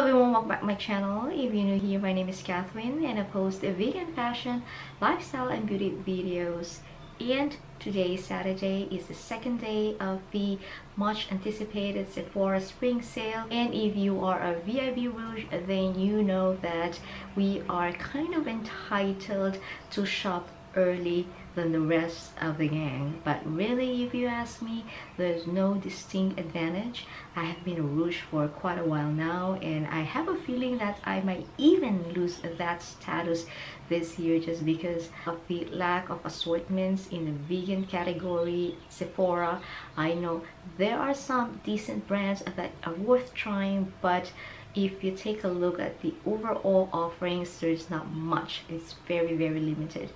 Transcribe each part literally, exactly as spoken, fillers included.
Hello everyone, welcome back to my channel. If you're new here, my name is Catherine and I post a vegan fashion, lifestyle and beauty videos. And today, Saturday, is the second day of the much anticipated Sephora spring sale. And if you are a V I P Rouge, then you know that we are kind of entitled to shop early than the rest of the gang, but really, if you ask me, there's no distinct advantage. I have been a Rouge for quite a while now, and I have a feeling that I might even lose that status this year just because of the lack of assortments in the vegan category. Sephora, I know there are some decent brands that are worth trying, but if you take a look at the overall offerings, there's not much. It's very very limited.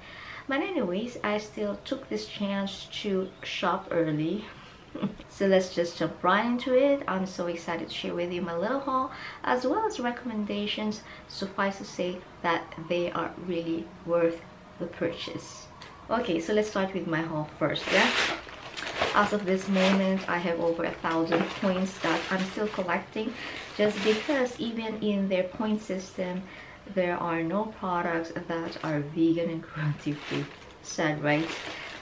But anyways, I still took this chance to shop early. So let's just jump right into it. I'm so excited to share with you my little haul as well as recommendations. Suffice to say that they are really worth the purchase. Okay, so let's start with my haul first, yeah? As of this moment, I have over a thousand points that I'm still collecting just because even in their point system, there are no products that are vegan and cruelty free. Sad, right?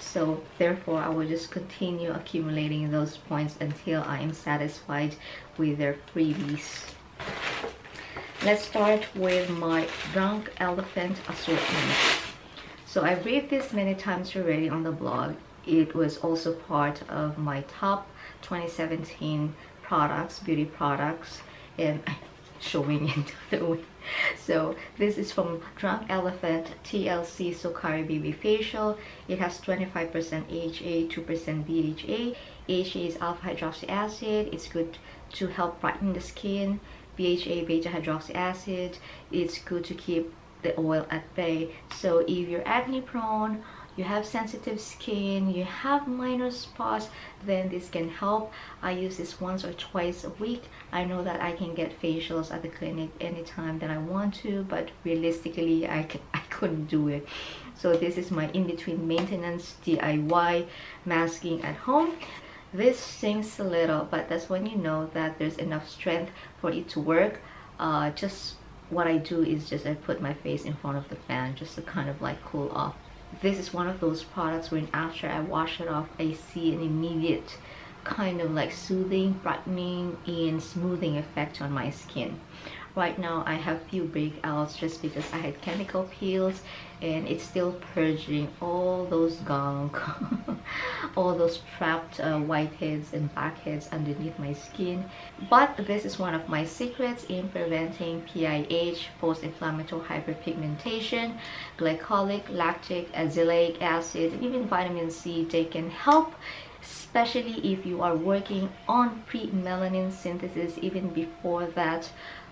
So therefore I will just continue accumulating those points until I am satisfied with their freebies. Let's start with my Drunk Elephant assortment. So I read this many times already on the blog. It was also part of my top twenty seventeen products, beauty products, and I showing it the other way. So this is from Drunk Elephant T L C Sukari Babyfacial. It has twenty-five percent A H A, two percent B H A. A H A is alpha hydroxy acid. It's good to help brighten the skin. B H A, beta hydroxy acid. It's good to keep the oil at bay. So if you're acne prone, you have sensitive skin, you have minor spots, then this can help. I use this once or twice a week. I know that I can get facials at the clinic anytime that I want to, but realistically I, I couldn't do it. So this is my in-between maintenance D I Y masking at home. This sinks a little, but that's when you know that there's enough strength for it to work. Uh, just what I do is just I put my face in front of the fan just to kind of like cool off. This is one of those products when after I wash it off, I see an immediate kind of like soothing, brightening, and smoothing effect on my skin. Right now, I have few breakouts just because I had chemical peels, and it's still purging all those gunk, all those trapped uh, whiteheads and blackheads underneath my skin. But this is one of my secrets in preventing P I H, post-inflammatory hyperpigmentation, glycolic, lactic, azelaic acid, and even vitamin C. They can help, especially if you are working on pre-melanin synthesis even before that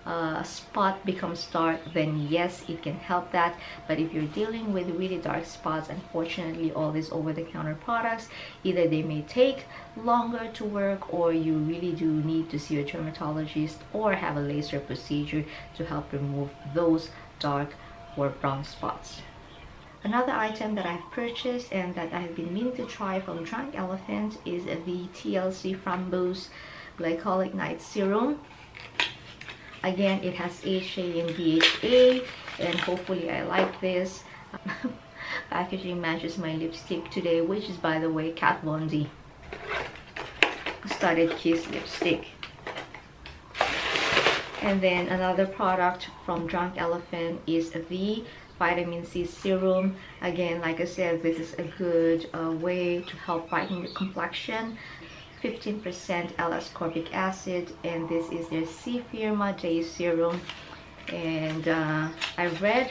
Uh, spot becomes dark. Then yes, it can help that, but if you're dealing with really dark spots, unfortunately all these over-the-counter products, either they may take longer to work or you really do need to see a dermatologist or have a laser procedure to help remove those dark or brown spots. Another item that I've purchased and that I've been meaning to try from Drunk Elephant is the T L C Framboos Glycolic Night Serum. Again, it has A H A and B H A, and hopefully I like this. Packaging matches my lipstick today, which is, by the way, Kat Von D Studded Kiss lipstick. And then another product from Drunk Elephant is the Vitamin C Serum. Again, like I said, this is a good uh, way to help brighten your complexion. fifteen percent L-ascorbic acid, and this is their C-Firma Day Serum. And uh, I read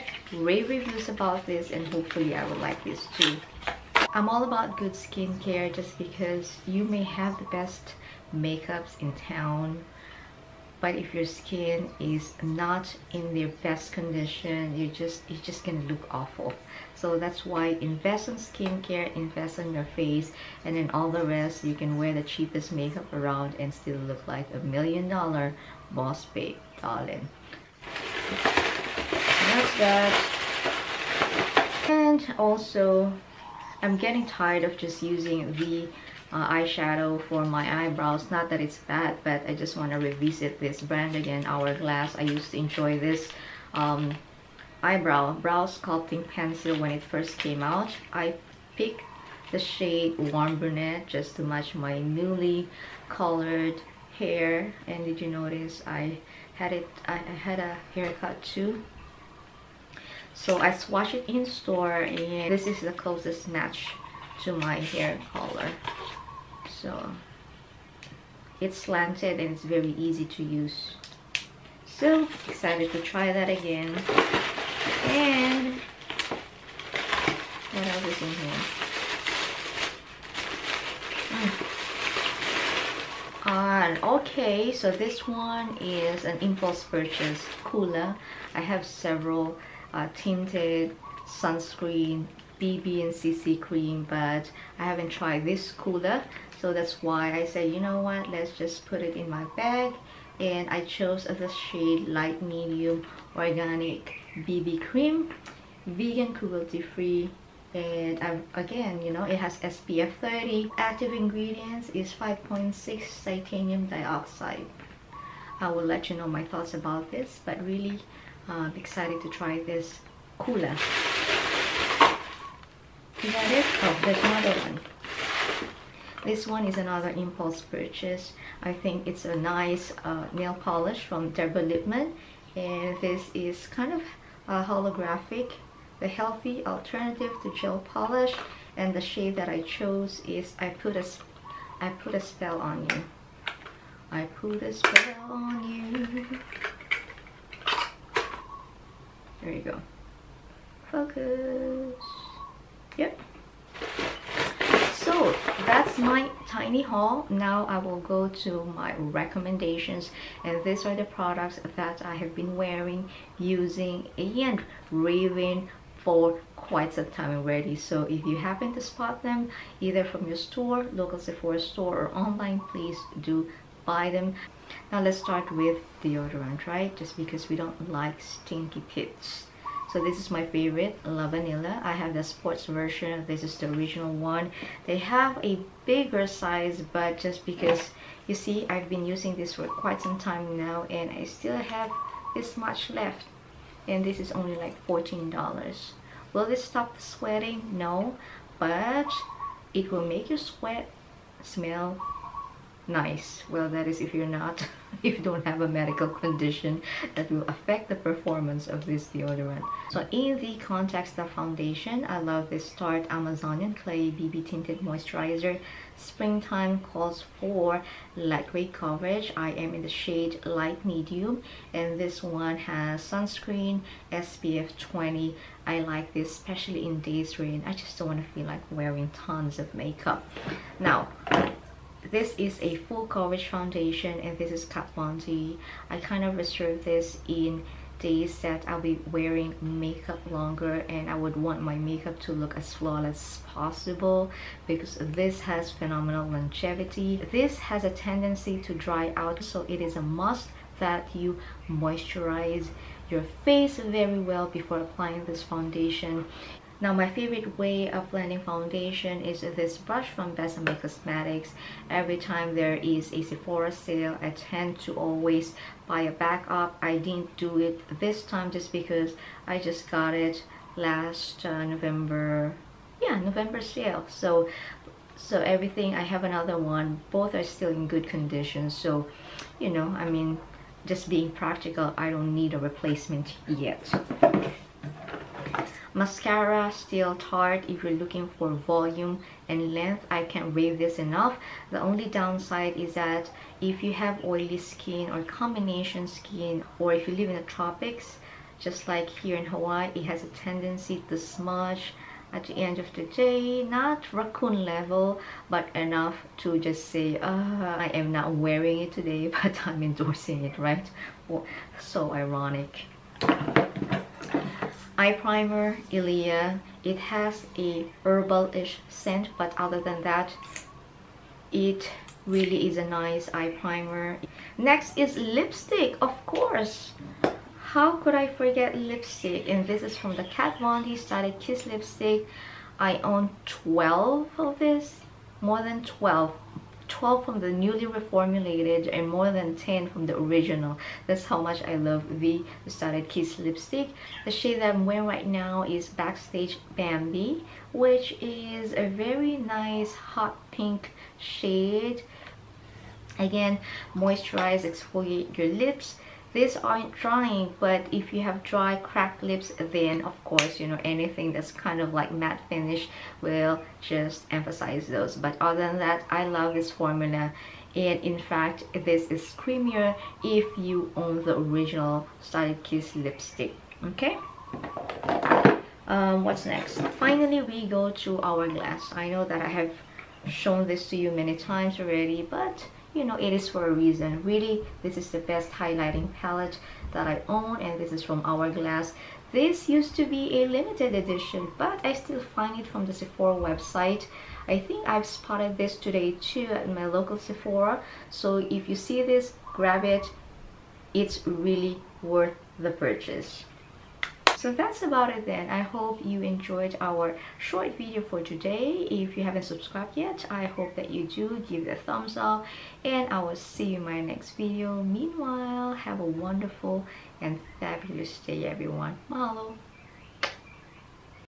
rave reviews about this, and hopefully I will like this too. I'm all about good skincare just because you may have the best makeups in town, but if your skin is not in their best condition, you just it's just gonna look awful. So that's why invest in skincare, invest in your face, and then all the rest you can wear the cheapest makeup around and still look like a million dollar boss babe, darling. That's that. And also, I'm getting tired of just using the uh, eyeshadow for my eyebrows. Not that it's bad, but I just want to revisit this brand again, Hourglass. I used to enjoy this um, eyebrow brow sculpting pencil when it first came out. I picked the shade Warm Brunette just to match my newly colored hair. And did you notice I had it? I had a haircut too. So I swatched it in store, and this is the closest match to my hair color. So it's slanted and it's very easy to use. So excited to try that again. And what else is in here? Mm. Uh, okay, so this one is an impulse purchase, Coola. I have several Uh, tinted sunscreen, B B and C C cream, but I haven't tried this Coola, so that's why I said, you know what, let's just put it in my bag. And I chose the shade Light Medium Organic B B Cream, vegan, cruelty free, and I've, again, you know, it has S P F thirty. Active ingredients is five point six titanium dioxide. I will let you know my thoughts about this, but really I'm uh, excited to try this Coola. Is that it? Oh, there's another one. This one is another impulse purchase. I think it's a nice uh, nail polish from Deborah Lippmann. And this is kind of uh, holographic, the healthy alternative to gel polish. And the shade that I chose is I Put a, I Put a Spell on You. I Put a Spell on You. There you go. Focus. Yep. So that's my tiny haul. Now I will go to my recommendations, and these are the products that I have been wearing, using, and raving for quite some time already. So if you happen to spot them either from your store, local Sephora store, or online, please do buy them. Now let's start with deodorant, right? Just because we don't like stinky pits. So this is my favorite, Lavanilla. I have the sports version. This is the original one. They have a bigger size, but just because, you see, I've been using this for quite some time now, and I still have this much left. And this is only like fourteen dollars. Will this stop the sweating? No, but it will make you sweat, smell nice. Well, that is if you're not, if you don't have a medical condition that will affect the performance of this deodorant. So in the context of foundation, I love this Tarte Amazonian Clay B B Tinted Moisturizer. Springtime calls for lightweight coverage. I am in the shade Light Medium, and this one has sunscreen, S P F twenty. I like this, especially in days rain. I just don't want to feel like wearing tons of makeup. Now, this is a full coverage foundation, and this is Kat Von D. I kind of reserve this in days that I'll be wearing makeup longer, and I would want my makeup to look as flawless as possible, because this has phenomenal longevity. This has a tendency to dry out, so it is a must that you moisturize your face very well before applying this foundation. Now, my favorite way of blending foundation is this brush from Besame Cosmetics. Every time there is a Sephora sale, I tend to always buy a backup. I didn't do it this time just because I just got it last uh, November. Yeah, November sale. So, so everything, I have another one. Both are still in good condition. So, you know, I mean, just being practical, I don't need a replacement yet. Mascara, still Tarte. If you're looking for volume and length, I can't rave this enough. The only downside is that if you have oily skin or combination skin, or if you live in the tropics, just like here in Hawaii, it has a tendency to smudge at the end of the day. Not raccoon level, but enough to just say, uh, I am not wearing it today, but I'm endorsing it, right? Well, so ironic. Eye primer, Ilia. It has a herbal-ish scent, but other than that, it really is a nice eye primer. Next is lipstick, of course. How could I forget lipstick? And this is from the Kat Von D Studded Kiss lipstick. I own twelve of this. more than twelve from the newly reformulated and more than ten from the original. That's how much I love the Studded Kiss lipstick. The shade that I'm wearing right now is Backstage Bambi, which is a very nice hot pink shade. Again, moisturize, exfoliate your lips. These aren't drying, but if you have dry cracked lips, then of course, you know, anything that's kind of like matte finish will just emphasize those. But other than that, I love this formula, and in fact this is creamier if you own the original Studded Kiss lipstick. Okay, um what's next? Finally, we go to Hourglass. I know that I have shown this to you many times already, but you know, it is for a reason. Really, this is the best highlighting palette that I own, and this is from Hourglass. This used to be a limited edition, but I still find it from the Sephora website. I think I've spotted this today too at my local Sephora. So if you see this, grab it. It's really worth the purchase. So that's about it then. I hope you enjoyed our short video for today. If you haven't subscribed yet, I hope that you do. Give it a thumbs up, and I will see you in my next video. Meanwhile, have a wonderful and fabulous day, everyone. Mahalo.